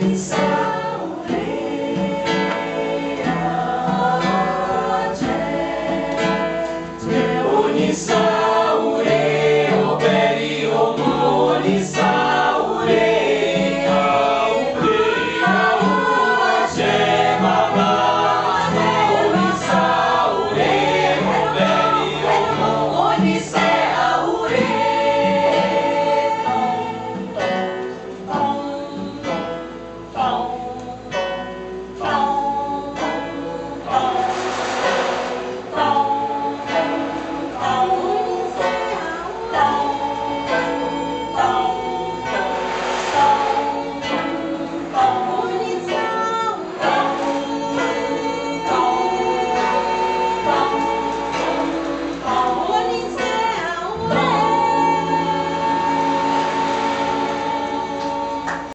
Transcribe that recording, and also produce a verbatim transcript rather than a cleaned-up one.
Inside.